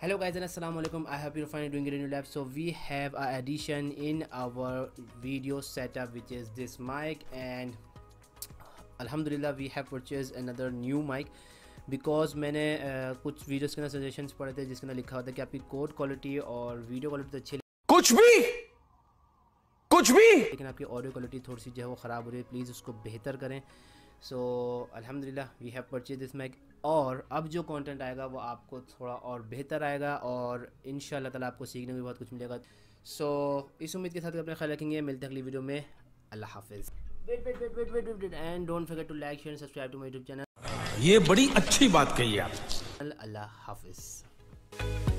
Hello guys and assalamualaikum. I hope you're finally doing it in your lab. So we have an addition in our video setup, which is this mic, and alhamdulillah we have purchased another new mic because मैंने कुछ videos के ना suggestions पढ़े थे जिसके ना लिखा होता है कि आपकी code quality और video quality तो अच्छी कुछ भी लेकिन आपकी audio quality थोड़ी सी जो है वो ख़राब हो रही है, please उसको बेहतर करें. So alhamdulillah we have purchased this mic और अब जो कंटेंट आएगा वो आपको थोड़ा और बेहतर आएगा और इंशाल्लाह ताला आपको सीखने में बहुत कुछ मिलेगा. सो इस उम्मीद के साथ अपना ख्याल रखेंगे, मिलते हैं अगली वीडियो में. अल्लाह हाफिज़. Wait and don't forget to like share and subscribe to my YouTube channel. ये बड़ी अच्छी बात कही आपने. अल्लाह हाफिज़.